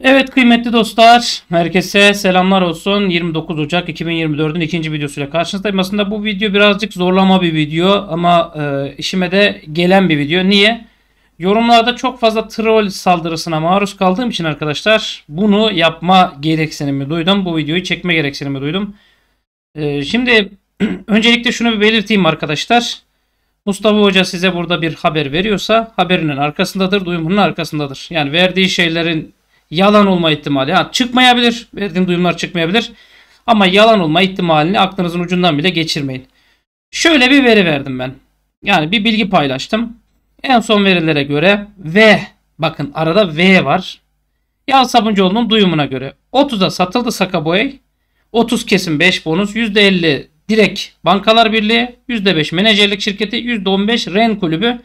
Evet kıymetli dostlar, herkese selamlar olsun. 29 Ocak 2024'ün ikinci videosuyla karşınızdayım. Aslında bu video birazcık zorlama bir video ama işime de gelen bir video. Niye? Yorumlarda çok fazla troll saldırısına maruz kaldığım için arkadaşlar bunu yapma gereksinimi duydum. Bu videoyu çekme gereksinimi duydum. Şimdi öncelikle şunu bir belirteyim arkadaşlar. Mustafa Hoca size burada bir haber veriyorsa haberinin arkasındadır, duyumunun arkasındadır. Yani verdiği şeylerin yalan olma ihtimali çıkmayabilir. Verdiğim duyumlar çıkmayabilir. Ama yalan olma ihtimalini aklınızın ucundan bile geçirmeyin. Şöyle bir veri verdim ben. Yani bir bilgi paylaştım. En son verilere göre V. Bakın arada V var. Yağız Sabuncuoğlu'nun duyumuna göre 30'a satıldı Sacha Boey. 30 kesim 5 bonus. %50 direkt Bankalar Birliği. %5 menajerlik şirketi. %15 Rennes kulübü.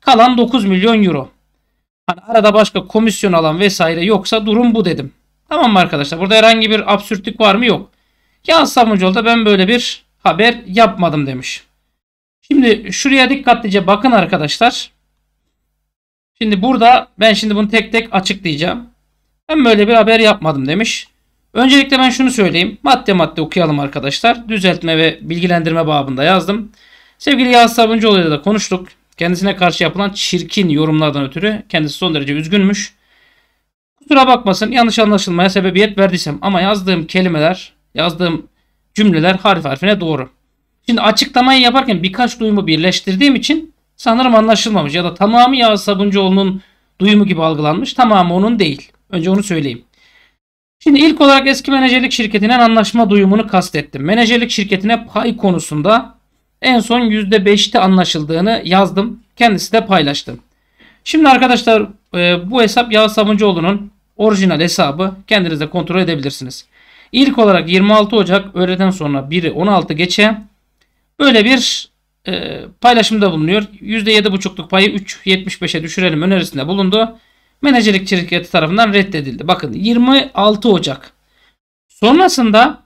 Kalan 9 milyon euro. Hani arada başka komisyon alan vesaire yoksa durum bu dedim. Tamam mı arkadaşlar? Burada herhangi bir absürtlük var mı? Yok. Yağız Sabuncuoğlu da ben böyle bir haber yapmadım demiş. Şimdi şuraya dikkatlice bakın arkadaşlar. Şimdi burada ben şimdi bunu tek tek açıklayacağım. Ben böyle bir haber yapmadım demiş. Öncelikle ben şunu söyleyeyim. Madde madde okuyalım arkadaşlar. Düzeltme ve bilgilendirme babında yazdım. Sevgili Yağız Sabuncuoğlu'yla da konuştuk. Kendisine karşı yapılan çirkin yorumlardan ötürü kendisi son derece üzgünmüş. Kusura bakmasın, yanlış anlaşılmaya sebebiyet verdiysem ama yazdığım kelimeler, yazdığım cümleler harf harfine doğru. Şimdi açıklamayı yaparken birkaç duyumu birleştirdiğim için sanırım anlaşılmamış ya da tamamı Yağız Sabuncuoğlu'nun duyumu gibi algılanmış, tamamı onun değil. Önce onu söyleyeyim. Şimdi ilk olarak eski menajerlik şirketinin anlaşma duyumunu kastettim. Menajerlik şirketine pay konusunda en son %5'te anlaşıldığını yazdım. Kendisi de paylaştım. Şimdi arkadaşlar bu hesap Yağız Sabuncuoğlu'nun orijinal hesabı. Kendiniz de kontrol edebilirsiniz. İlk olarak 26 Ocak öğleden sonra 1'i 16 geçe böyle bir paylaşımda bulunuyor. %7,5'luk payı 3,75'e düşürelim önerisinde bulundu. Menajerlik şirketi tarafından reddedildi. Bakın 26 Ocak. Sonrasında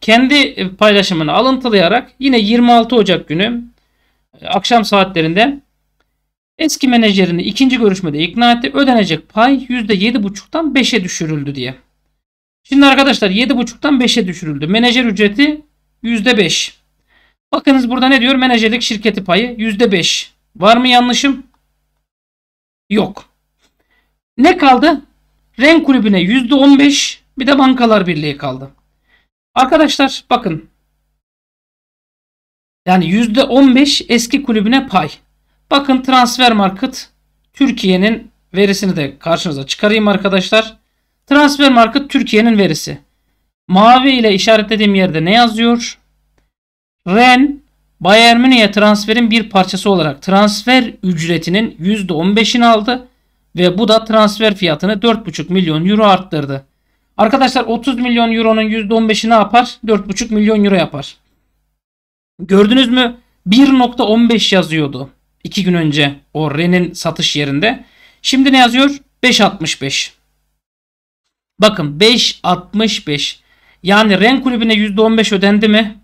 kendi paylaşımını alıntılayarak yine 26 Ocak günü akşam saatlerinde eski menajerini ikinci görüşmede ikna etti. Ödenecek pay %7,5'tan 5'e düşürüldü diye. Şimdi arkadaşlar 7,5'tan 5'e düşürüldü. Menajer ücreti %5. Bakınız burada ne diyor? Menajerlik şirketi payı %5. Var mı yanlışım? Yok. Ne kaldı? Ren kulübüne %15 bir de Bankalar Birliği kaldı. Arkadaşlar bakın. Yani %15 eski kulübüne pay. Bakın Transfermarkt Türkiye'nin verisini de karşınıza çıkarayım arkadaşlar. Transfermarkt Türkiye'nin verisi. Mavi ile işaretlediğim yerde ne yazıyor? Rennes, Bayern Münih'e transferin bir parçası olarak transfer ücretinin %15'ini aldı. Ve bu da transfer fiyatını 4,5 milyon euro arttırdı. Arkadaşlar 30 milyon euronun %15'i ne yapar? 4,5 milyon euro yapar. Gördünüz mü? 1,15 yazıyordu 2 gün önce o Ren'in satış yerinde. Şimdi ne yazıyor? 5,65. Bakın 5,65. Yani Ren kulübüne %15 ödendi mi?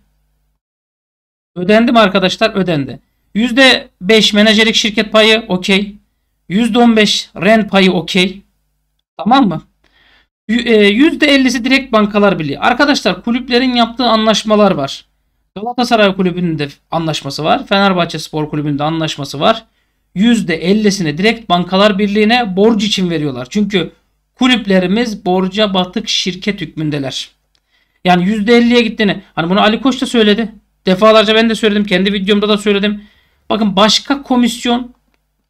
Ödendi mi arkadaşlar? Ödendi. %5 menajerlik şirket payı okey. %15 Ren payı okey. Tamam mı? %50'si direkt Bankalar Birliği. Arkadaşlar kulüplerin yaptığı anlaşmalar var. Galatasaray kulübünün de anlaşması var. Fenerbahçe Spor kulübünün de anlaşması var. %50'sini direkt Bankalar Birliği'ne borç için veriyorlar. Çünkü kulüplerimiz borca batık şirket hükmündeler. Yani %50'ye gittiğini, hani bunu Ali Koç da söyledi. Defalarca ben de söyledim. Kendi videomda da söyledim. Bakın başka komisyon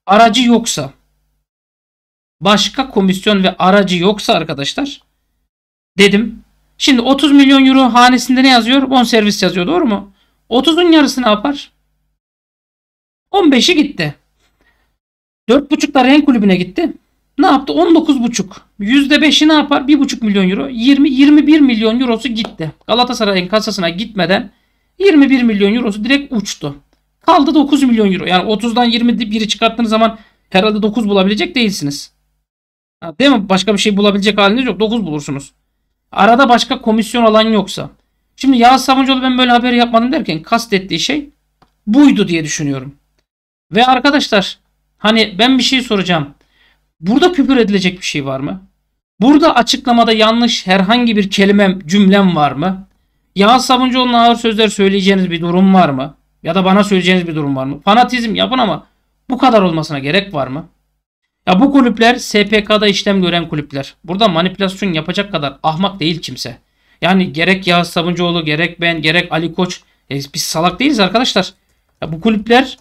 aracı yoksa, başka komisyon ve aracı yoksa arkadaşlar dedim. Şimdi 30 milyon euro hanesinde ne yazıyor? Bonservis yazıyor, doğru mu? 30'un yarısı ne yapar? 15'i gitti. 4,5'da Ren kulübüne gitti. Ne yaptı? 19,5. %5'i ne yapar? 1,5 milyon euro. 21 milyon eurosu gitti. Galatasaray'ın kasasına gitmeden 21 milyon eurosu direkt uçtu. Kaldı 9 milyon euro. Yani 30'dan 21'i çıkarttığınız zaman herhalde 9 bulabilecek değilsiniz. Değil mi? Başka bir şey bulabilecek haliniz yok. 9 bulursunuz. Arada başka komisyon alan yoksa. Şimdi Yağız Sabuncuoğlu ben böyle haber yapmadım derken kastettiği şey buydu diye düşünüyorum. Ve arkadaşlar hani ben bir şey soracağım. Burada küfür edilecek bir şey var mı? Burada açıklamada yanlış herhangi bir cümlem var mı? Yağız Sabuncuoğlu'na ağır sözler söyleyeceğiniz bir durum var mı? Ya da bana söyleyeceğiniz bir durum var mı? Fanatizm yapın ama bu kadar olmasına gerek var mı? Ya bu kulüpler SPK'da işlem gören kulüpler. Burada manipülasyon yapacak kadar ahmak değil kimse. Yani gerek Yağız Sabuncuoğlu, gerek ben, gerek Ali Koç. Biz salak değiliz arkadaşlar. Ya bu kulüpler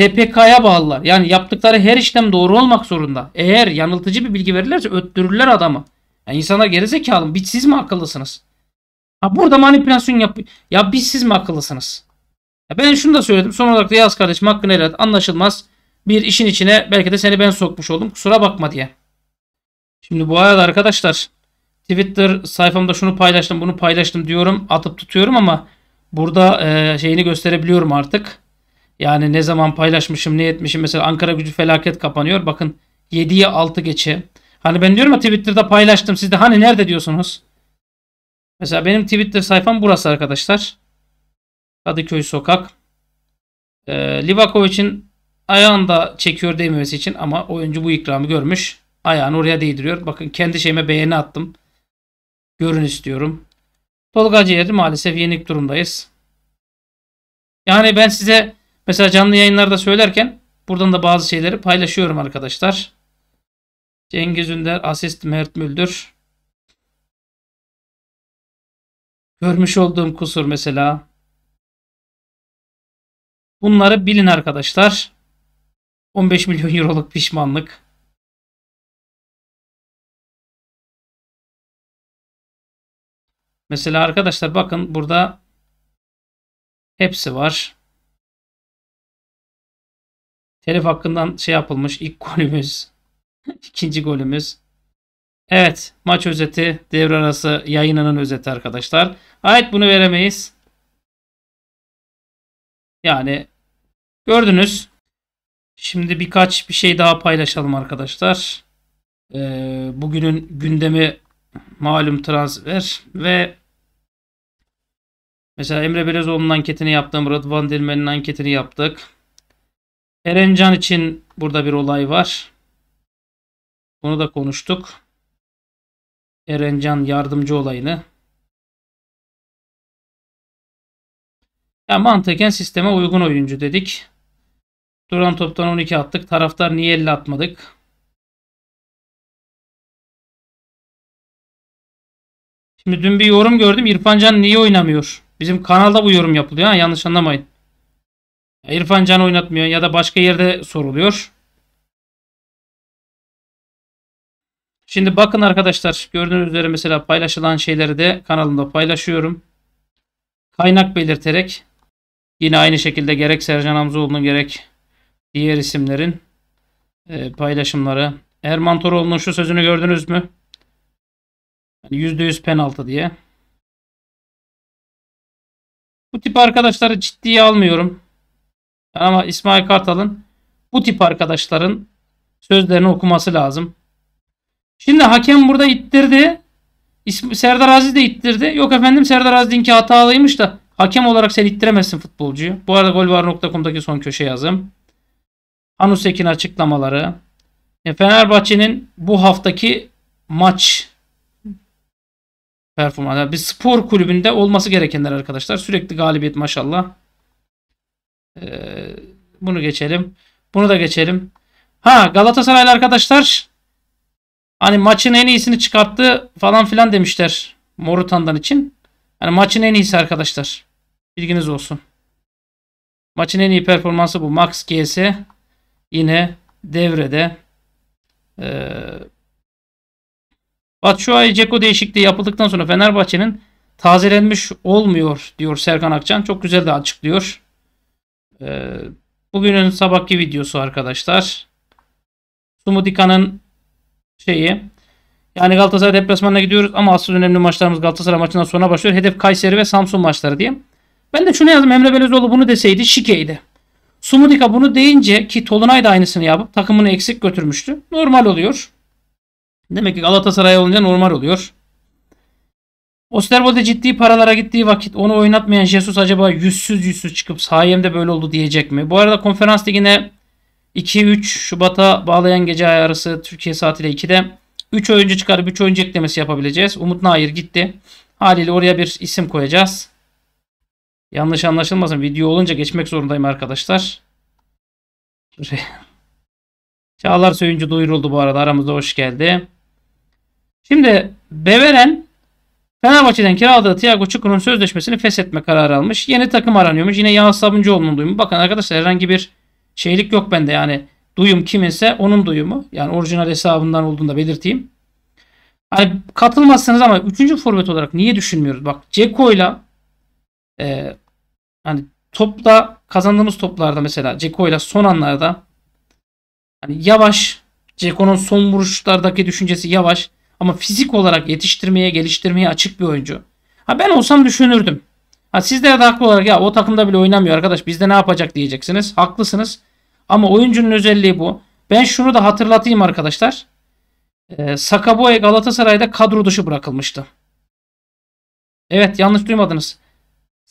SPK'ya bağlılar. Yani yaptıkları her işlem doğru olmak zorunda. Eğer yanıltıcı bir bilgi verirlerse öttürürler adamı. Yani insanlar gerizekalı mı? Siz mi akıllısınız? Ha burada manipülasyon yapıyor. Ya siz mi akıllısınız? Ya ben şunu da söyledim. Son olarak da Yağız kardeşim hakkını helal et. Anlaşılmaz bir işin içine belki de seni ben sokmuş oldum. Kusura bakma diye. Şimdi bu arada arkadaşlar Twitter sayfamda şunu paylaştım bunu paylaştım diyorum. Atıp tutuyorum ama burada şeyini gösterebiliyorum artık. Yani ne zaman paylaşmışım ne etmişim. Mesela Ankaragücü felaket kapanıyor. Bakın 7'ye 6 geçe. Hani ben diyorum ya Twitter'da paylaştım. Siz de hani nerede diyorsunuz? Mesela benim Twitter sayfam burası arkadaşlar. Kadıköy sokak. Livakovic'in ayağında çekiyor değmemesi için ama oyuncu bu ikramı görmüş. Ayağını oraya değdiriyor. Bakın kendi şeyime beğeni attım. Görün istiyorum. Tolga Ciğer'i maalesef yenik durumdayız. Yani ben size mesela canlı yayınlarda söylerken buradan da bazı şeyleri paylaşıyorum arkadaşlar. Cengiz Ünder, asist Mert Müldür. Görmüş olduğum kusur mesela. Bunları bilin arkadaşlar. 15 milyon euroluk pişmanlık. Mesela arkadaşlar bakın burada hepsi var. Telif hakkından şey yapılmış ilk golümüz. İkinci golümüz. Evet maç özeti devre arası yayınının özeti arkadaşlar. Hayır bunu veremeyiz. Yani gördünüz. Şimdi bir şey daha paylaşalım arkadaşlar. Bugünün gündemi malum transfer ve mesela Emre Belezoğlu'nun anketini yaptım. Rıdvan Dilmen'in anketini yaptık. Erencan için burada bir olay var. Bunu da konuştuk. Erencan yardımcı olayını. Ya mantıken sisteme uygun oyuncu dedik. Duran toptan 12 attık. Taraftar niye 50 atmadık? Şimdi dün bir yorum gördüm. İrfan Can niye oynamıyor? Bizim kanalda bu yorum yapılıyor. Ha, yanlış anlamayın. Ya İrfan Can oynatmıyor ya da başka yerde soruluyor. Şimdi bakın arkadaşlar. Gördüğünüz üzere mesela paylaşılan şeyleri de kanalımda paylaşıyorum. Kaynak belirterek yine aynı şekilde gerek Sercan Hamzoğlu'nun gerek diğer isimlerin paylaşımları. Erman Toroğlu'nun şu sözünü gördünüz mü? Yani %100 penaltı diye. Bu tip arkadaşları ciddiye almıyorum. Ama İsmail Kartal'ın bu tip arkadaşların sözlerini okuması lazım. Şimdi hakem burada ittirdi. Serdar Aziz de ittirdi. Yok efendim Serdar Aziz'inki hatalıymış da hakem olarak sen ittiremezsin futbolcuyu. Bu arada golvar.com'daki son köşe yazım. Anus Ekin açıklamaları. Fenerbahçe'nin bu haftaki maç performansı. Bir spor kulübünde olması gerekenler arkadaşlar. Sürekli galibiyet maşallah. Bunu geçelim. Bunu da geçelim. Ha Galatasaraylı arkadaşlar. Hani maçın en iyisini çıkarttı falan filan demişler Morutan'dan için. Hani maçın en iyisi arkadaşlar. Bilginiz olsun. Maçın en iyi performansı bu. Max GS yine devrede. Batshuayi Dzeko değişikliği yapıldıktan sonra Fenerbahçe'nin tazelenmiş olmuyor diyor Serkan Akcan. Çok güzel de açıklıyor. Bugünün sabahki videosu arkadaşlar. Sumudika'nın şeyi. Yani Galatasaray deplasmanına gidiyoruz ama asıl önemli maçlarımız Galatasaray maçından sonra başlıyor. Hedef Kayseri ve Samsun maçları diye. Ben de şunu yazdım. Emre Belezoğlu bunu deseydi şikeydi. Sumudika bunu deyince ki Tolunay da aynısını yapıp takımını eksik götürmüştü. Normal oluyor. Demek ki Galatasaray olunca normal oluyor. Oosterwolde ciddi paralara gittiği vakit onu oynatmayan Jesus acaba yüzsüz çıkıp sayemde böyle oldu diyecek mi? Bu arada konferans ligine 2-3 Şubat'a bağlayan gece ayarısı Türkiye saatiyle 2'de 3 oyuncu çıkarıp 3 oyuncu eklemesi yapabileceğiz. Umut Nayır gitti. Haliyle oraya bir isim koyacağız. Yanlış anlaşılmasın. Video olunca geçmek zorundayım arkadaşlar. Çağlar Söyüncü duyuruldu bu arada. Aramızda hoş geldi. Şimdi Beveren Fenerbahçe'den kiraladığı Tiago Çukur'un sözleşmesini feshetme kararı almış. Yeni takım aranıyormuş. Yine Yağız Sabuncuoğlu'nun duyumu. Bakın arkadaşlar herhangi bir şeylik yok bende. Yani duyum kiminse onun duyumu. Yani orijinal hesabından olduğunu da belirteyim. Hani katılmazsınız ama 3. forvet olarak niye düşünmüyoruz? Bak Dzeko'yla hani topla kazandığımız toplarda mesela Dzeko'yla son anlarda hani yavaş, Dzeko'nun son vuruşlardaki düşüncesi yavaş ama fizik olarak yetiştirmeye, geliştirmeye açık bir oyuncu. Ha ben olsam düşünürdüm. Ha sizler de haklı olarak ya o takımda bile oynamıyor arkadaş. Bizde ne yapacak diyeceksiniz. Haklısınız. Ama oyuncunun özelliği bu. Ben şunu da hatırlatayım arkadaşlar. Sacha Boey Galatasaray'da kadro dışı bırakılmıştı. Evet yanlış duymadınız.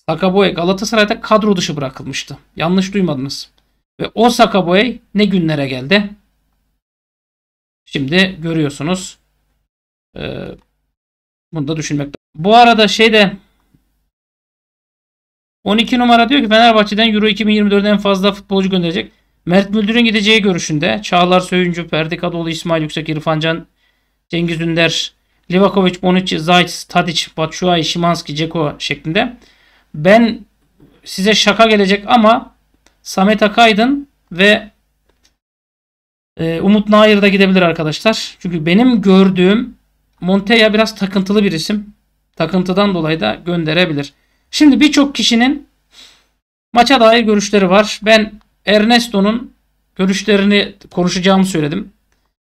Sacha Boey Galatasaray'da kadro dışı bırakılmıştı. Yanlış duymadınız. Ve o Sacha Boey ne günlere geldi? Şimdi görüyorsunuz. Bunu da düşünmek lazım. Bu arada şeyde 12 numara diyor ki Fenerbahçe'den Euro 2024'de en fazla futbolcu gönderecek. Mert Müldür'ün gideceği görüşünde. Çağlar Söyüncü, Ferdi Kadıoğlu, İsmail Yüksek, İrfan Can, Cengiz Ünder, Livakovic, Bonucci, Zajc, Tadic, Batshuayi, Szymanski, Dzeko şeklinde. Ben size şaka gelecek ama Samet Akaydın ve Umut Nayır da gidebilir arkadaşlar. Çünkü benim gördüğüm Monteya biraz takıntılı bir isim. Takıntıdan dolayı da gönderebilir. Şimdi birçok kişinin maça dair görüşleri var. Ben Ernesto'nun görüşlerini konuşacağımı söyledim.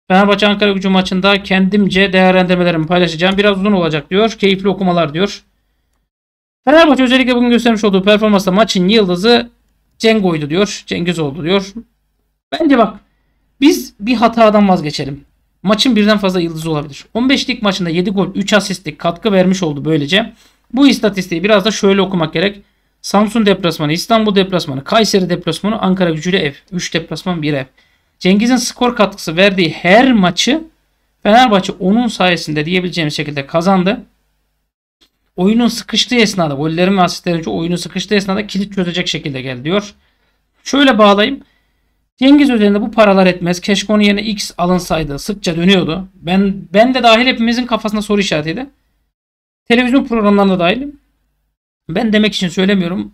Fenerbahçe Ankaragücü maçında kendimce değerlendirmelerimi paylaşacağım. Biraz uzun olacak diyor. Keyifli okumalar diyor. Fenerbahçe özellikle bugün göstermiş olduğu performansla maçın yıldızı Cengo'ydu diyor. Cengiz oldu diyor. Bence bak biz bir hatadan vazgeçelim. Maçın birden fazla yıldızı olabilir. 15 lig maçında 7 gol 3 asistlik katkı vermiş oldu böylece. Bu istatistiği biraz da şöyle okumak gerek. Samsun deplasmanı, İstanbul deplasmanı, Kayseri deplasmanı, Ankaragücü'yle ev. 3 deplasman 1 ev. Cengiz'in skor katkısı verdiği her maçı Fenerbahçe onun sayesinde diyebileceğimiz şekilde kazandı. Oyunun sıkıştığı esnada, gollerin ve asistlerin çoğu oyunun sıkıştığı esnada kilit çözecek şekilde geldi diyor. Şöyle bağlayayım. Cengiz üzerinde bu paralar etmez. Keşke onun yerine X alınsaydı. Sıkça dönüyordu. Ben de dahil hepimizin kafasında soru işaretiydi. Televizyon programlarına dahilim. Ben demek için söylemiyorum.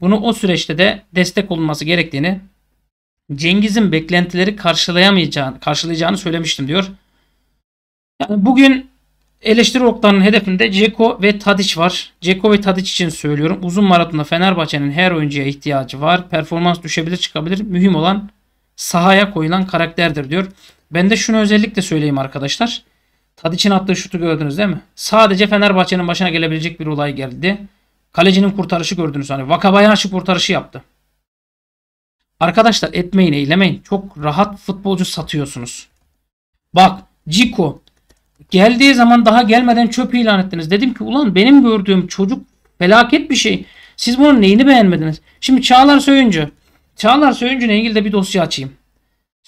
Bunu o süreçte de destek olunması gerektiğini, Cengiz'in beklentileri karşılayacağını söylemiştim diyor. Yani bugün eleştiri oklarının hedefinde Dzeko ve Tadic var. Dzeko ve Tadic için söylüyorum. Uzun maratonda Fenerbahçe'nin her oyuncuya ihtiyacı var. Performans düşebilir çıkabilir. Mühim olan sahaya koyulan karakterdir diyor. Ben de şunu özellikle söyleyeyim arkadaşlar. Tadic'in attığı şutu gördünüz değil mi? Sadece Fenerbahçe'nin başına gelebilecek bir olay geldi. Kalecinin kurtarışı gördünüz. Hani Vakabayashi kurtarışı yaptı. Arkadaşlar etmeyin eylemeyin. Çok rahat futbolcu satıyorsunuz. Bak Dzeko geldiği zaman daha gelmeden çöp ilan ettiniz. Dedim ki ulan benim gördüğüm çocuk felaket bir şey. Siz bunun neyini beğenmediniz? Şimdi Çağlar Söyüncü. Çağlar Söyüncü'yle ilgili de bir dosya açayım.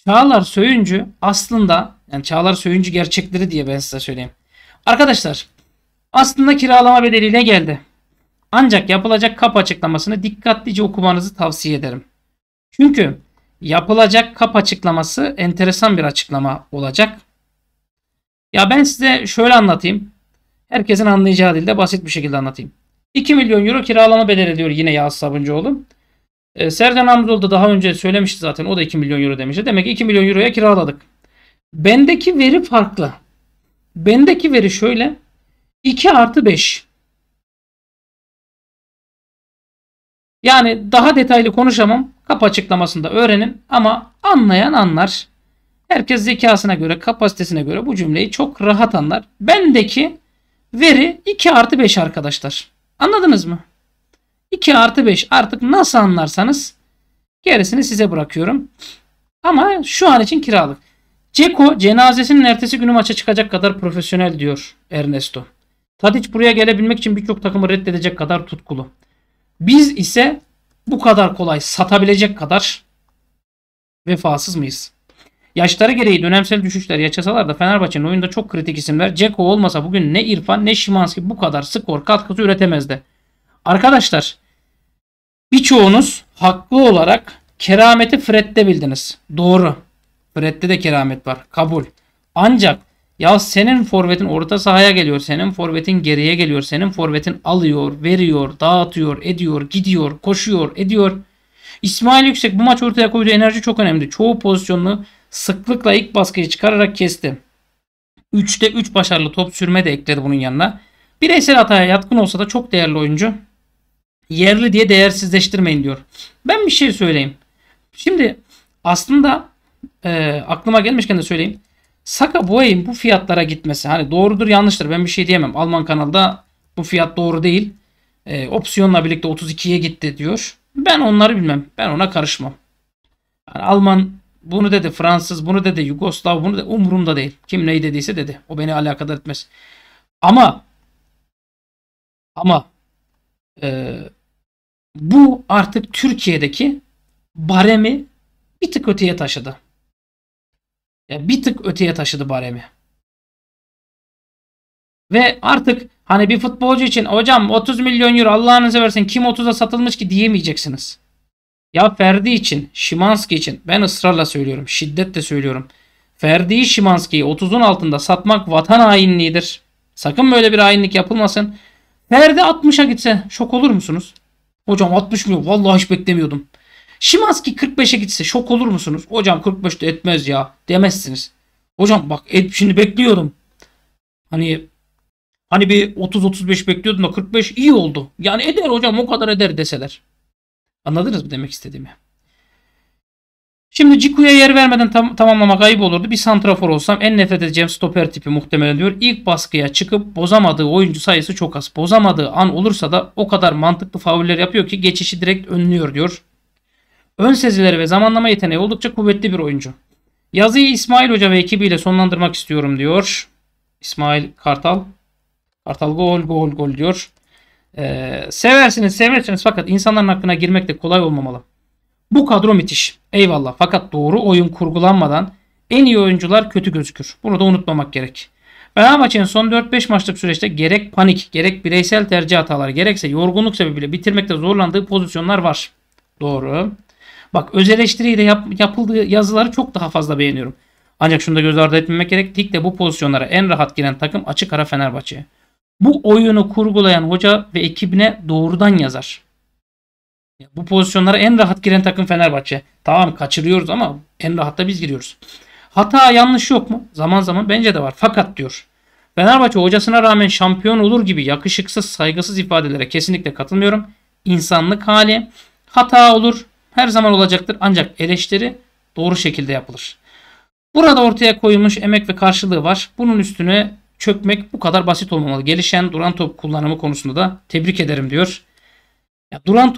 Çağlar Söyüncü aslında yani Çağlar Söyüncü gerçekleri diye ben size söyleyeyim. Arkadaşlar aslında kiralama bedeliyle geldi. Ancak yapılacak kap açıklamasını dikkatlice okumanızı tavsiye ederim. Çünkü yapılacak kap açıklaması enteresan bir açıklama olacak. Ya ben size şöyle anlatayım. Herkesin anlayacağı dilde basit bir şekilde anlatayım. 2 milyon euro kiralama bedeli diyor yine Yağız Sabuncuoğlu. Serdar Aziz da daha önce söylemişti zaten. O da 2 milyon euro demişti. Demek ki 2 milyon euroya kiraladık. Bendeki veri farklı. Bendeki veri şöyle. 2+5. Yani daha detaylı konuşamam. Kap açıklamasında öğrenin ama anlayan anlar. Herkes zekasına göre, kapasitesine göre bu cümleyi çok rahat anlar. Bendeki veri 2+5 arkadaşlar. Anladınız mı? 2+5 artık nasıl anlarsanız gerisini size bırakıyorum. Ama şu an için kiralık. Dzeko cenazesinin ertesi günü maça çıkacak kadar profesyonel diyor Ernesto. Tadic buraya gelebilmek için birçok takımı reddedecek kadar tutkulu. Biz ise bu kadar kolay satabilecek kadar vefasız mıyız? Yaşları gereği dönemsel düşüşler yaşasalar da Fenerbahçe'nin oyunda çok kritik isimler. Dzeko olmasa bugün ne İrfan ne Szymanski bu kadar skor katkısı üretemezdi. Arkadaşlar birçoğunuz haklı olarak kerameti Fred'de bildiniz. Doğru. Fred'de de keramet var. Kabul. Ancak ya senin forvetin orta sahaya geliyor. Senin forvetin geriye geliyor. Senin forvetin alıyor, veriyor, dağıtıyor, ediyor, gidiyor, koşuyor, ediyor. İsmail Yüksek bu maç ortaya koyduğu enerji çok önemli. Çoğu pozisyonunu sıklıkla ilk baskıyı çıkararak kesti. 3'te 3 başarılı top sürme de ekledi bunun yanına. Bireysel hataya yatkın olsa da çok değerli oyuncu. Yerli diye değersizleştirmeyin diyor. Ben bir şey söyleyeyim. Şimdi aslında aklıma gelmişken de söyleyeyim. Sacha Boey'in bu fiyatlara gitmesi hani doğrudur yanlıştır ben bir şey diyemem. Alman kanalda bu fiyat doğru değil. Opsiyonla birlikte 32'ye gitti diyor. Ben onları bilmem. Ben ona karışmam. Yani Alman bunu dedi, Fransız bunu dedi, Yugoslav bunu dedi. Umurumda değil. Kim neyi dediyse dedi. O beni alakadar etmez. Ama bu artık Türkiye'deki baremi bir tık öteye taşıdı. Yani bir tık öteye taşıdı baremi. Ve artık hani bir futbolcu için hocam 30 milyon euro Allah'ını seversen kim 30'a satılmış ki diyemeyeceksiniz. Ya Ferdi için, Szymanski için ben ısrarla söylüyorum, şiddetle söylüyorum. Ferdi'yi, Szymanski'yi 30'un altında satmak vatan hainliğidir. Sakın böyle bir hainlik yapılmasın. Ferdi 60'a gitse şok olur musunuz? Hocam 60 milyon vallahi hiç beklemiyordum. Szymanski 45'e gitse şok olur musunuz? Hocam 45'te etmez ya demezsiniz. Hocam bak şimdi bekliyordum. Hani bir 30-35 bekliyordum da 45 iyi oldu. Yani eder hocam o kadar eder deseler. Anladınız mı demek istediğimi? Şimdi Dziko'ya yer vermeden tamamlamak ayıp olurdu. Bir santrafor olsam en nefret edeceğim stoper tipi muhtemelen diyor. İlk baskıya çıkıp bozamadığı oyuncu sayısı çok az. Bozamadığı an olursa da o kadar mantıklı fauller yapıyor ki geçişi direkt önlüyor diyor. Ön sezileri ve zamanlama yeteneği oldukça kuvvetli bir oyuncu. Yazıyı İsmail Hoca ve ekibiyle sonlandırmak istiyorum diyor. İsmail Kartal. Kartal gol gol gol diyor. Seversiniz seversiniz fakat insanların hakkına girmek de kolay olmamalı. Bu kadro müthiş. Eyvallah. Fakat doğru oyun kurgulanmadan en iyi oyuncular kötü gözükür. Bunu da unutmamak gerek. Fenerbahçe'nin son 4-5 maçlık süreçte gerek panik, gerek bireysel tercih hataları, gerekse yorgunluk sebebiyle bitirmekte zorlandığı pozisyonlar var. Doğru. Bak öz eleştiriyle yapıldığı yazıları çok daha fazla beğeniyorum. Ancak şunu da göz ardı etmemek gerek. Ligde bu pozisyonlara en rahat giren takım açık ara Fenerbahçe. Bu oyunu kurgulayan hoca ve ekibine doğrudan yazar. Bu pozisyonlara en rahat giren takım Fenerbahçe. Tamam kaçırıyoruz ama en rahatta biz giriyoruz. Hata yanlış yok mu? Zaman zaman bence de var. Fakat diyor. Fenerbahçe hocasına rağmen şampiyon olur gibi yakışıksız, saygısız ifadelere kesinlikle katılmıyorum. İnsanlık hali. Hata olur. Her zaman olacaktır. Ancak eleştiri doğru şekilde yapılır. Burada ortaya koyulmuş emek ve karşılığı var. Bunun üstüne çökmek bu kadar basit olmamalı. Gelişen duran top kullanımı konusunda da tebrik ederim diyor. Ya duran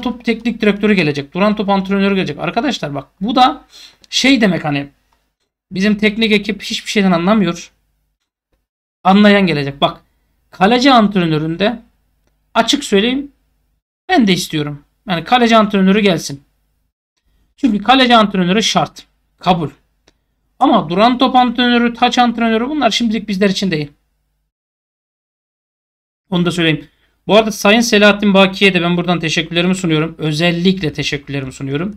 top teknik direktörü gelecek. Duran top antrenörü gelecek. Arkadaşlar bak bu da şey demek hani bizim teknik ekip hiçbir şeyden anlamıyor. Anlayan gelecek. Bak kaleci antrenöründe açık söyleyeyim ben de istiyorum. Yani kaleci antrenörü gelsin. Çünkü kaleci antrenörü şart. Kabul. Ama duran top antrenörü, taç antrenörü bunlar şimdilik bizler için değil. Onu da söyleyeyim. Bu arada Sayın Selahattin Baki'ye de ben buradan teşekkürlerimi sunuyorum. Özellikle teşekkürlerimi sunuyorum.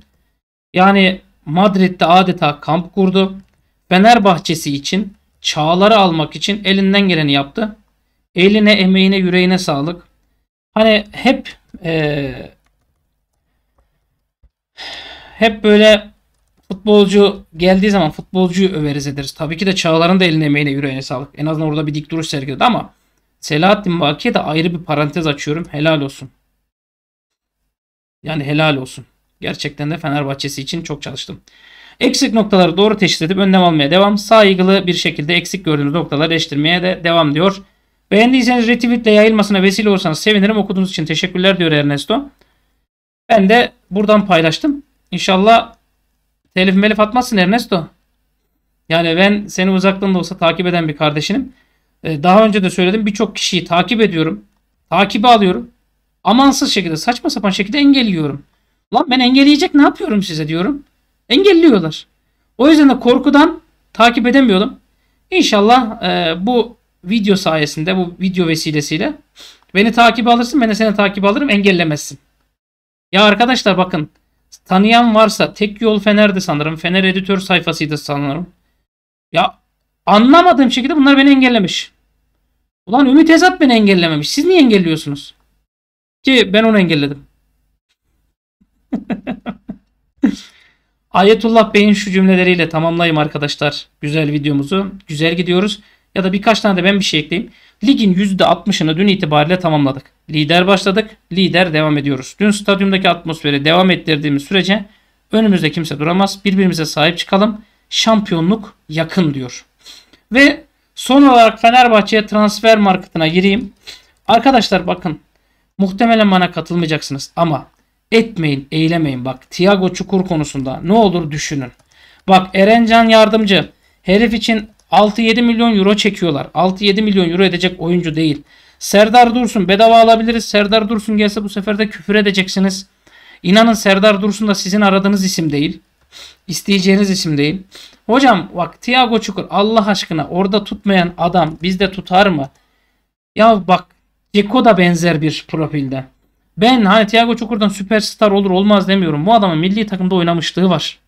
Yani Madrid'de adeta kamp kurdu. Fenerbahçesi için, Çağlar'ı almak için elinden geleni yaptı. Eline, emeğine, yüreğine sağlık. Hani hep böyle futbolcu geldiği zaman futbolcuyu överiz ederiz. Tabii ki de Çağlar'ın da eline, emeğine, yüreğine sağlık. En azından orada bir dik duruş sergiledi ama Selahattin Baki'ye de ayrı bir parantez açıyorum. Helal olsun. Yani helal olsun. Gerçekten de Fenerbahçesi için çok çalıştım. Eksik noktaları doğru teşhis edip önlem almaya devam. Saygılı bir şekilde eksik gördüğünüz noktaları eleştirmeye de devam diyor. Beğendiyseniz retweetle yayılmasına vesile olursanız sevinirim. Okuduğunuz için teşekkürler diyor Ernesto. Ben de buradan paylaştım. İnşallah telif melif atmazsın Ernesto. Yani ben seni uzaktan da olsa takip eden bir kardeşinim. Daha önce de söyledim birçok kişiyi takip ediyorum. Takibe alıyorum. Amansız şekilde saçma sapan şekilde engelliyorum. Lan ben engelleyecek ne yapıyorum size diyorum. Engelliyorlar. O yüzden de korkudan takip edemiyordum. İnşallah bu video sayesinde, bu video vesilesiyle beni takip alırsın, ben de seni takip alırım, engellemezsin. Ya arkadaşlar bakın, tanıyan varsa tek yol Fener'di sanırım. Fener editör sayfasıydı sanırım. Ya anlamadığım şekilde bunlar beni engellemiş. Ulan Ümit Ezat beni engellememiş. Siz niye engelliyorsunuz? Ki ben onu engelledim. Ayetullah Bey'in şu cümleleriyle tamamlayayım arkadaşlar güzel videomuzu. Güzel gidiyoruz. Ya da birkaç tane de ben bir şey ekleyeyim. Ligin %60'ını dün itibariyle tamamladık. Lider başladık. Lider devam ediyoruz. Dün stadyumdaki atmosferi devam ettirdiğimiz sürece önümüzde kimse duramaz. Birbirimize sahip çıkalım. Şampiyonluk yakın diyor. Ve son olarak Fenerbahçe'ye Transfermarkt'ına gireyim. Arkadaşlar bakın, muhtemelen bana katılmayacaksınız ama etmeyin, eylemeyin. Bak Tiago Çukur konusunda ne olur düşünün. Bak Erencan Yardımcı, herif için 6-7 milyon euro çekiyorlar. 6-7 milyon euro edecek oyuncu değil. Serdar Dursun bedava alabiliriz. Serdar Dursun gelse bu sefer de küfür edeceksiniz. İnanın Serdar Dursun da sizin aradığınız isim değil. İsteyeceğiniz isim değil. Hocam bak Tiago Çukur, Allah aşkına orada tutmayan adam bizde tutar mı? Ya bak Dzeko da benzer bir profilde. Ben hani Tiago Çukur'dan süperstar olur olmaz demiyorum. Bu adamın milli takımda oynamışlığı var.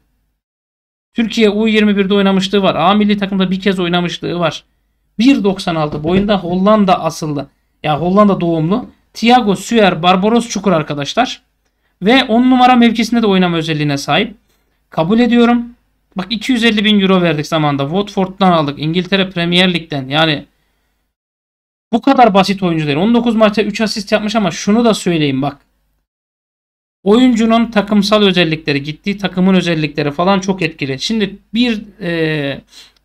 Türkiye U21'de oynamışlığı var. A milli takımda bir kez oynamışlığı var. 1.96 boyunda, Hollanda asıllı. Ya Hollanda doğumlu. Tiago Süer Barbaros Çukur arkadaşlar. Ve 10 numara mevkisinde de oynama özelliğine sahip. Kabul ediyorum. Bak 250 bin euro verdik zamanında. Watford'dan aldık. İngiltere Premier Lig'den. Yani bu kadar basit oyuncu değil. 19 maçta 3 asist yapmış ama şunu da söyleyeyim bak. Oyuncunun takımsal özellikleri, gittiği takımın özellikleri falan çok etkili. Şimdi bir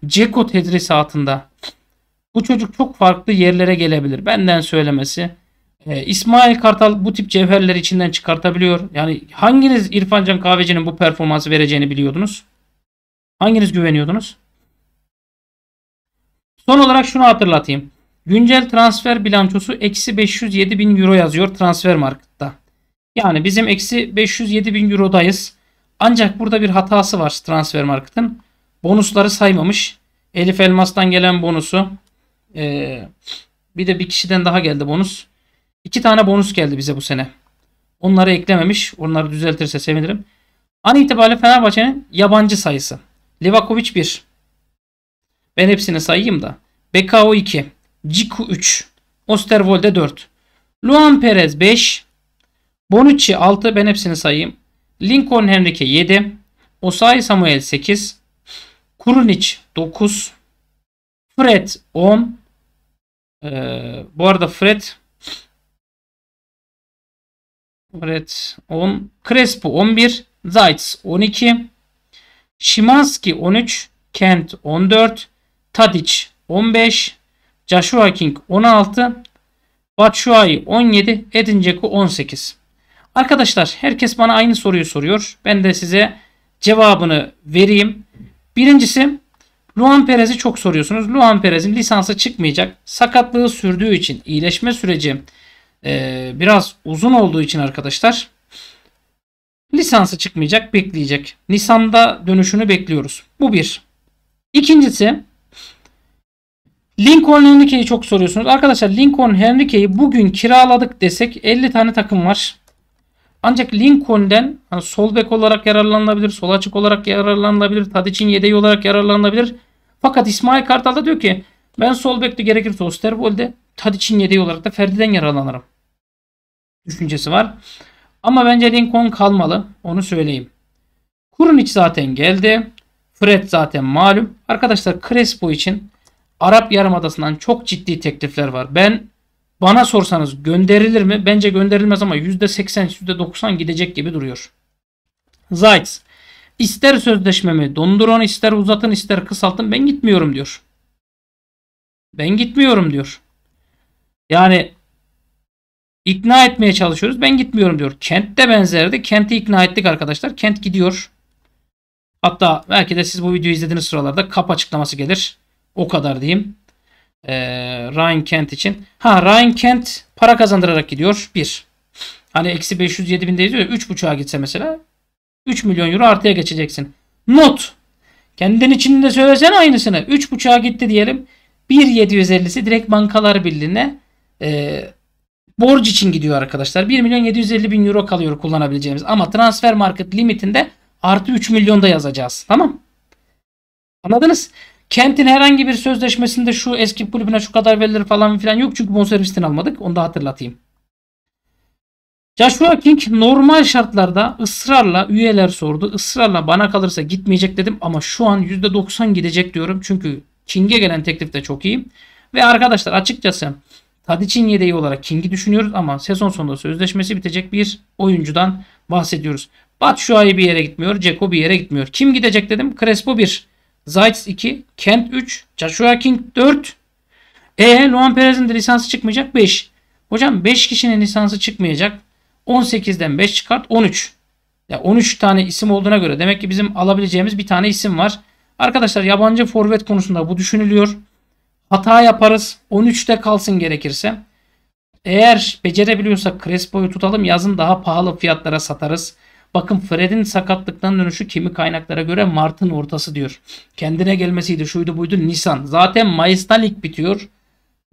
Dzeko tedrisatında bu çocuk çok farklı yerlere gelebilir. Benden söylemesi. İsmail Kartal bu tip cevherleri içinden çıkartabiliyor. Yani hanginiz İrfancan Kahveci'nin bu performansı vereceğini biliyordunuz? Hanginiz güveniyordunuz? Son olarak şunu hatırlatayım. Güncel transfer bilançosu -507.000 euro yazıyor Transfermarkt'ta. Yani bizim -507.000 eurodayız. Ancak burada bir hatası var Transfermarkt'ın. Bonusları saymamış. Elif Elmas'tan gelen bonusu. Bir de bir kişiden daha geldi bonus. 2 tane bonus geldi bize bu sene. Onları eklememiş. Onları düzeltirse sevinirim. An itibariyle Fenerbahçe'nin yabancı sayısı. Livakovic 1. Ben hepsini sayayım da. Bekao 2. Ciku 3. Oosterwolde 4. Luan Perez 5. Bonucci 6. Ben hepsini sayayım. Lincoln Henrique 7. Osayi Samuel 8. Krunic 9. Fred 10. Bu arada Fred 10. Crespo 11. Zajc 12. Szymanski 13. Kent 14. Tadic 15. Joshua King 16. Batshuayi 17. Edin Dzeko 18. Arkadaşlar herkes bana aynı soruyu soruyor. Ben de size cevabını vereyim. Birincisi, Luan Perez'i çok soruyorsunuz. Luan Perez'in lisansı çıkmayacak. Sakatlığı sürdüğü için, iyileşme süreci biraz uzun olduğu için arkadaşlar lisansı çıkmayacak, bekleyecek. Nisan'da dönüşünü bekliyoruz. Bu bir. İkincisi, Lincoln Henrique'yi çok soruyorsunuz. Arkadaşlar Lincoln Henrique'yi bugün kiraladık desek 50 tane takım var. Ancak Lincoln'den yani sol bek olarak yararlanılabilir, sol açık olarak yararlanılabilir, Tadic'in yedeği olarak yararlanılabilir. Fakat İsmail Kartal da diyor ki ben sol bekte gerekirse Oosterwolde, Tadic'in yedeği olarak da Ferdi'den yararlanırım düşüncesi var. Ama bence Lincoln kalmalı, onu söyleyeyim. Krunic zaten geldi. Fred zaten malum. Arkadaşlar Crespo için Arap Yarımadası'ndan çok ciddi teklifler var. Bana sorsanız gönderilir mi? Bence gönderilmez ama %80, %90 gidecek gibi duruyor. Zajc, ister sözleşmemi dondurun, ister uzatın, ister kısaltın, ben gitmiyorum diyor. Ben gitmiyorum diyor. Yani ikna etmeye çalışıyoruz. Ben gitmiyorum diyor. Kent de benzerdi. Kent'i ikna ettik arkadaşlar. Kent gidiyor. Hatta belki de siz bu videoyu izlediğiniz sıralarda kap açıklaması gelir. O kadar diyeyim. Ryan Kent için. Ryan Kent para kazandırarak gidiyor. 1. Hani -507.000'deyiz ya, 3.5'a gitse mesela 3 milyon euro artıya geçeceksin. Not. Kendin için de söylesen aynısını. 3.5'a gitti diyelim. 1.750'si direkt Bankalar Birliği'ne borç için gidiyor arkadaşlar. 1.750.000 euro kalıyor kullanabileceğimiz. Ama Transfermarkt limitinde artı 3 milyon da yazacağız. Tamam. Anladınız? Kent'in herhangi bir sözleşmesinde şu eski kulübüne şu kadar verilir falan filan yok. Çünkü bonservisini almadık. Onu da hatırlatayım. Joshua King normal şartlarda ısrarla üyeler sordu. Israrla bana kalırsa gitmeyecek dedim. Ama şu an %90 gidecek diyorum. Çünkü King'e gelen teklif de çok iyi. Ve arkadaşlar açıkçası Tadic'in yedeği olarak King'i düşünüyoruz. Ama sezon sonunda sözleşmesi bitecek bir oyuncudan bahsediyoruz. Batshuayi bir yere gitmiyor. Dzeko bir yere gitmiyor. Kim gidecek dedim. Crespo 1. Zajc 2. Kent 3. Joshua King 4. Luan Perez'in de lisansı çıkmayacak 5. Hocam 5 kişinin lisansı çıkmayacak. 18'den 5 çıkart 13. Ya 13 tane isim olduğuna göre demek ki bizim alabileceğimiz bir tane isim var. Arkadaşlar yabancı forvet konusunda bu düşünülüyor. Hata yaparız. 13'te kalsın gerekirse. Eğer becerebiliyorsak Crespo'yu tutalım. Yazın daha pahalı fiyatlara satarız. Bakın Fred'in sakatlıktan dönüşü kimi kaynaklara göre Mart'ın ortası diyor. Kendine gelmesiydi şuydu buydu Nisan. Zaten Mayıs'ta lig bitiyor.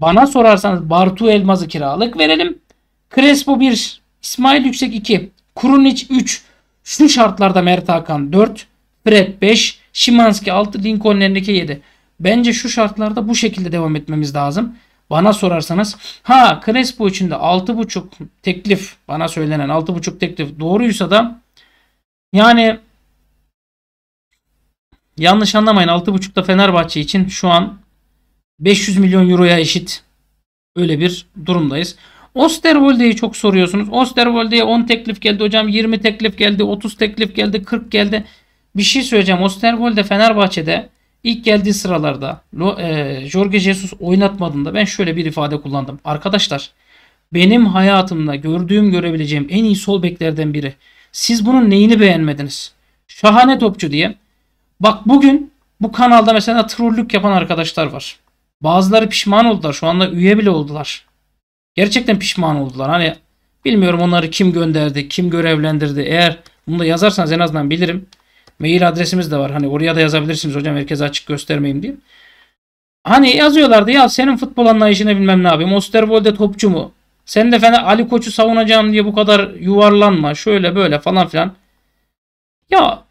Bana sorarsanız Bartu Elmaz'ı kiralık verelim. Crespo 1. İsmail Yüksek 2. Krunic 3. Şu şartlarda Mert Hakan 4. Fred 5. Szymanski 6. Lincoln Enrique 7. Bence şu şartlarda bu şekilde devam etmemiz lazım. Bana sorarsanız. Ha Crespo için de 6.5 teklif. Bana söylenen 6.5 teklif doğruysa da yani yanlış anlamayın 6.5'da Fenerbahçe için şu an 500 milyon euroya eşit. Öyle bir durumdayız. Oosterwolde'yi çok soruyorsunuz. Oosterwolde'ye 10 teklif geldi hocam. 20 teklif geldi. 30 teklif geldi. 40 geldi. Bir şey söyleyeceğim. Oosterwolde Fenerbahçe'de ilk geldiği sıralarda Jorge Jesus oynatmadığında ben şöyle bir ifade kullandım. Arkadaşlar benim hayatımda gördüğüm görebileceğim en iyi sol beklerden biri. Siz bunun neyini beğenmediniz? Şahane topçu diye. Bak bugün bu kanalda mesela trollük yapan arkadaşlar var. Bazıları pişman oldular. Şu anda üye bile oldular. Gerçekten pişman oldular. Hani bilmiyorum onları kim gönderdi, kim görevlendirdi. Eğer bunu da yazarsanız en azından bilirim. Mail adresimiz de var. Hani oraya da yazabilirsiniz hocam. Herkese açık göstermeyeyim diye. Hani yazıyorlardı ya senin futbol anlayışını bilmem ne yapayım. Oosterwolde topçu mu? Sen de fena Ali Koç'u savunacağım diye bu kadar yuvarlanma. Şöyle böyle falan filan. Ya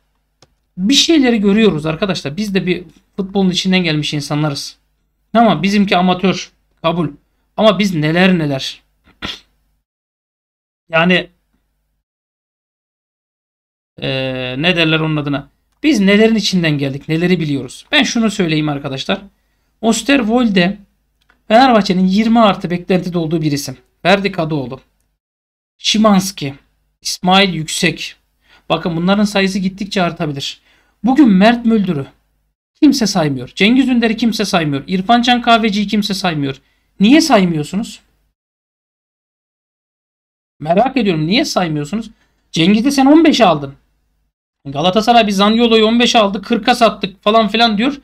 bir şeyleri görüyoruz arkadaşlar. Biz de bir futbolun içinden gelmiş insanlarız. Ama bizimki amatör. Kabul. Ama biz neler neler. Yani ne derler onun adına. Biz nelerin içinden geldik. Neleri biliyoruz. Ben şunu söyleyeyim arkadaşlar. Oosterwolde Fenerbahçe'nin 20+ beklentide olduğu bir isim. Ferdi Kadıoğlu. Szymanski. İsmail Yüksek. Bakın bunların sayısı gittikçe artabilir. Bugün Mert Müldür'ü kimse saymıyor. Cengiz Ünder'i kimse saymıyor. İrfan Can Kahveci'yi kimse saymıyor. Niye saymıyorsunuz? Merak ediyorum. Niye saymıyorsunuz? Cengiz'i sen 15'e aldın. Galatasaray bir Zaniolo'yu 15'e aldı. 40'a sattık falan filan diyor.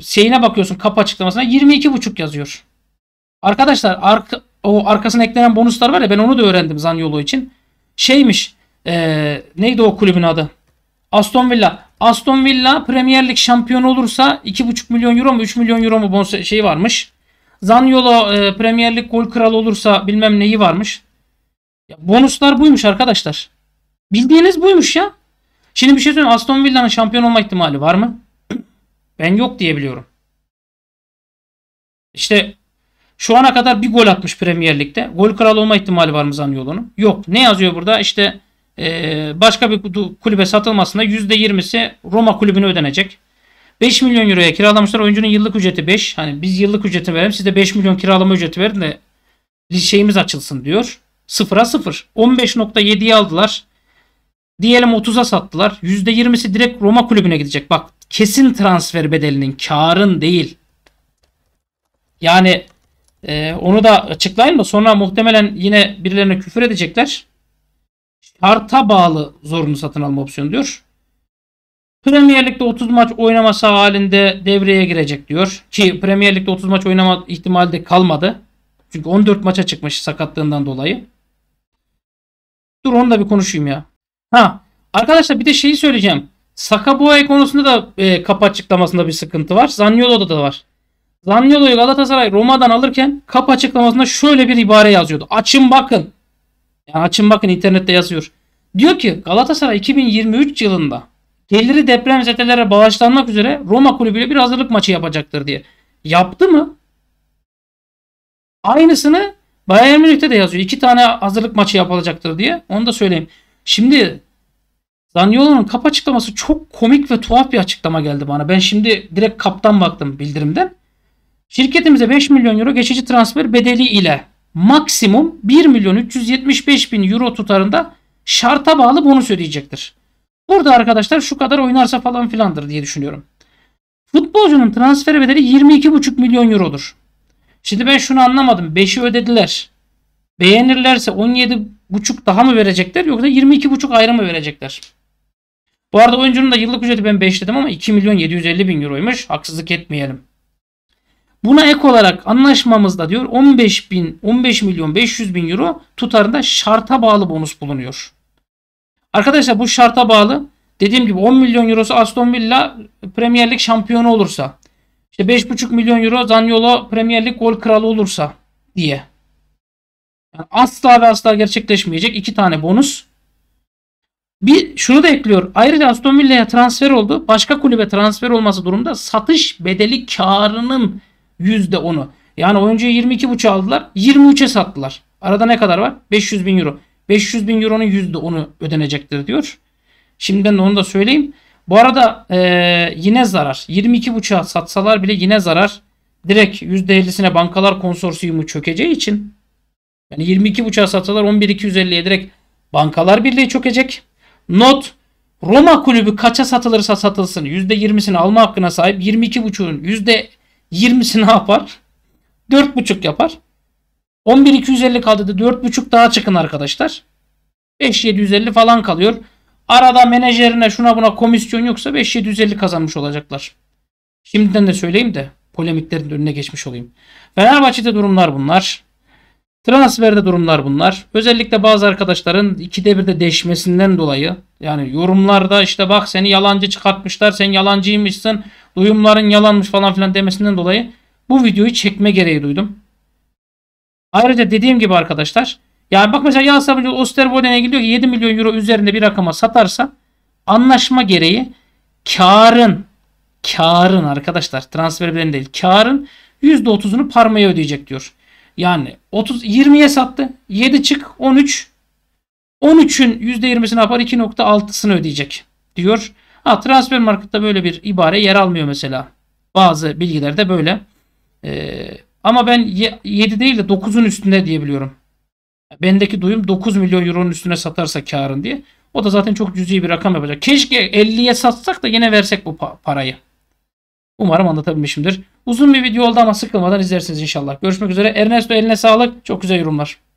Şeyine bakıyorsun kapı açıklamasına 22.5 yazıyor. Arkadaşlar o arkasına eklenen bonuslar var ya ben onu da öğrendim Zaniolo için. Şeymiş neydi o kulübün adı? Aston Villa. Aston Villa Premier Lig şampiyonu olursa 2.5 milyon euro mu 3 milyon euro mu şey varmış. Zaniolo Premier Lig gol kralı olursa bilmem neyi varmış. Ya, bonuslar buymuş arkadaşlar. Bildiğiniz buymuş ya. Şimdi bir şey söyleyeyim. Aston Villa'nın şampiyon olma ihtimali var mı? Ben yok diye biliyorum. İşte şu ana kadar bir gol atmış Premier Lig'de. Gol kralı olma ihtimali var mı Zaniolo'nun? Yok. Ne yazıyor burada? İşte başka bir kulübe satılmasında %20'si Roma kulübüne ödenecek. 5 milyon euroya kiralamışlar. Oyuncunun yıllık ücreti 5. Hani biz yıllık ücreti verelim. Siz de 5 milyon kiralama ücreti verin de şeyimiz açılsın diyor. 0'a 0. 15.7'yi aldılar. Diyelim 30'a sattılar. %20'si direkt Roma kulübüne gidecek. Bak kesin transfer bedelinin karın değil. Yani onu da açıklayayım da sonra muhtemelen yine birilerine küfür edecekler. Şarta bağlı zorunlu satın alma opsiyonu diyor. Premier Lig'de 30 maç oynaması halinde devreye girecek diyor. Ki Premier Lig'de 30 maç oynama ihtimali de kalmadı. Çünkü 14 maça çıkmış sakatlığından dolayı. Dur onu da bir konuşayım ya. Ha, arkadaşlar bir de şeyi söyleyeceğim. Sacha Boey konusunda da kapı açıklamasında bir sıkıntı var. Zaniolo'da da var. Zaniolo'yu Galatasaray Roma'dan alırken kapı açıklamasında şöyle bir ibare yazıyordu. Açın bakın. Yani açın bakın, internette yazıyor. Diyor ki Galatasaray 2023 yılında geliri depremzedelere bağışlanmak üzere Roma kulübüyle bir hazırlık maçı yapacaktır diye. Yaptı mı? Aynısını Bayern Münih'te de yazıyor. 2 tane hazırlık maçı yapılacaktır diye. Onu da söyleyeyim. Şimdi Zaniolo'nun kapı açıklaması çok komik ve tuhaf bir açıklama geldi bana. Ben şimdi direkt kaptan baktım bildirimden. Şirketimize 5 milyon euro geçici transfer bedeli ile maksimum 1 milyon 375 bin euro tutarında şarta bağlı bonus ödeyecektir. Burada arkadaşlar şu kadar oynarsa falan filandır diye düşünüyorum. Futbolcunun transfer bedeli 22,5 milyon eurodur. Şimdi ben şunu anlamadım. 5'i ödediler. Beğenirlerse 17,5 daha mı verecekler yoksa 22,5 ayrı mı verecekler? Bu arada oyuncunun da yıllık ücreti ben 5 dedim ama 2 milyon 750 bin euroymuş. Haksızlık etmeyelim. Buna ek olarak anlaşmamızda diyor 15 milyon 500 bin euro tutarında şarta bağlı bonus bulunuyor. Arkadaşlar bu şarta bağlı. Dediğim gibi 10 milyon eurosu Aston Villa Premier Lig şampiyonu olursa. İşte 5,5 milyon euro Zaniolo Premier Lig gol kralı olursa diye. Yani asla ve asla gerçekleşmeyecek 2 tane bonus. Bir şunu da ekliyor. Ayrıca Aston Villa'ya transfer oldu. Başka kulübe transfer olması durumda satış bedeli karının %10'u. Yani oyuncuyu 22,5 aldılar. 23'e sattılar. Arada ne kadar var? 500 bin euro. 500 bin euronun %10'u ödenecektir diyor. Şimdiden de onu da söyleyeyim. Bu arada yine zarar. 22,5'a satsalar bile yine zarar. Direkt %50'sine bankalar konsorsiyumu çökeceği için. Yani 22,5'a satsalar 11,250'ye direkt bankalar birliği çökecek. Not: Roma kulübü kaça satılırsa satılsın %20'sini alma hakkına sahip. 22,5'un %20'si ne yapar? 4,5 yapar. 11,250 kaldı da 4,5 daha çıkın arkadaşlar. 5,750 falan kalıyor. Arada menajerine şuna buna komisyon yoksa 5,750 kazanmış olacaklar. Şimdiden de söyleyeyim de polemiklerin önüne geçmiş olayım. Fenerbahçe'de durumlar bunlar. Transferde durumlar bunlar. Özellikle bazı arkadaşların 2'de 1'de değişmesinden dolayı. Yani yorumlarda işte bak seni yalancı çıkartmışlar, sen yalancıymışsın, duyumların yalanmış falan filan demesinden dolayı bu videoyu çekme gereği duydum. Ayrıca dediğim gibi arkadaşlar, yani bak mesela Yağız Sabuncuoğlu Oosterwolde'ye gidiyor ki 7 milyon euro üzerinde bir rakama satarsa anlaşma gereği karın arkadaşlar, transfer bedeli değil, karın %30'unu parmaya ödeyecek diyor. Yani 20'ye sattı. 7 çık 13. 13'ün %20'sini yapar, 2,6'sını ödeyecek diyor. Ha, Transfermarkt'ta böyle bir ibare yer almıyor mesela. Bazı bilgilerde böyle. Ama ben 7 değil de 9'un üstünde diyebiliyorum. Bendeki duyum 9 milyon euronun üstüne satarsa karın diye. O da zaten çok cüzi bir rakam yapacak. Keşke 50'ye satsak da yine versek bu parayı. Umarım anlatabilmişimdir. Uzun bir video oldu ama sıkılmadan izlersiniz inşallah. Görüşmek üzere. Ernesto eline sağlık. Çok güzel yorumlar.